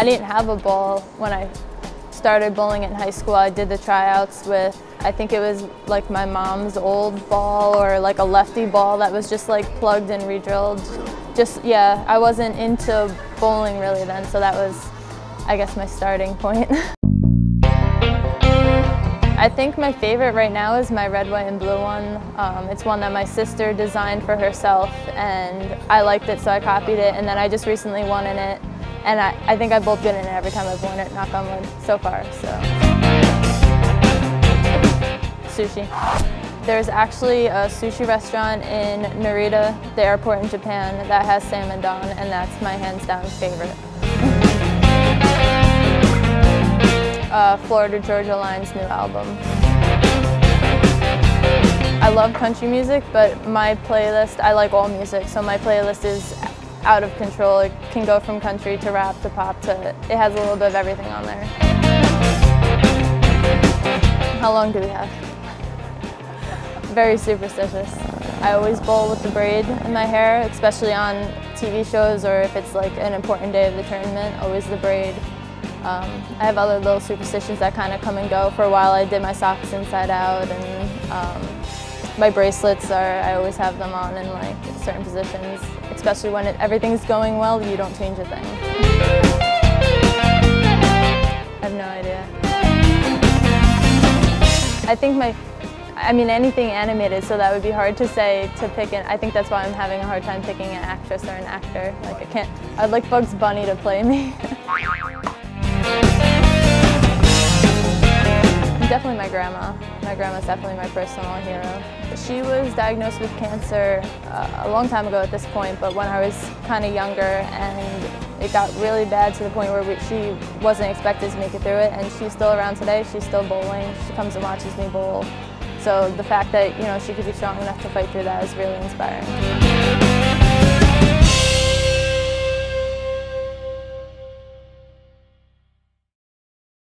I didn't have a bowl when I started bowling in high school. I did the tryouts with, I think it was like my mom's old ball or like a lefty ball that was just like plugged and re-drilled. Just, yeah, I wasn't into bowling really then, so that was, I guess, my starting point. I think my favorite right now is my red, white, and blue one. It's one that my sister designed for herself, and I liked it, so I copied it, and then I just recently won in it. And I think I bowled good in it every time I've won it, knock on wood, so far, so. Sushi. There's actually a sushi restaurant in Narita, the airport in Japan, that has salmon don, and that's my hands down favorite. Florida Georgia Line's new album. I love country music, but my playlist, I like all music, so my playlist is out of control. It can go from country to rap to pop to, it has a little bit of everything on there. How long do we have? Very superstitious. I always bowl with the braid in my hair, especially on TV shows or if it's like an important day of the tournament, always the braid. I have other little superstitions that kind of come and go. For a while I did my socks inside out, and my bracelets are, I always have them on in like certain positions, especially when everything's going well, you don't change a thing. I have no idea. I think anything animated, so that would be hard to say, to pick an, I think that's why I'm having a hard time picking an actress or an actor. Like I can't, I'd like Bugs Bunny to play me. Definitely my grandma. My grandma's definitely my personal hero. She was diagnosed with cancer a long time ago at this point, but when I was kind of younger, and it got really bad to the point where she wasn't expected to make it through it, and she's still around today, she's still bowling, she comes and watches me bowl. So the fact that, you know, she could be strong enough to fight through that is really inspiring.